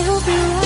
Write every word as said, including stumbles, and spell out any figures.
I hope you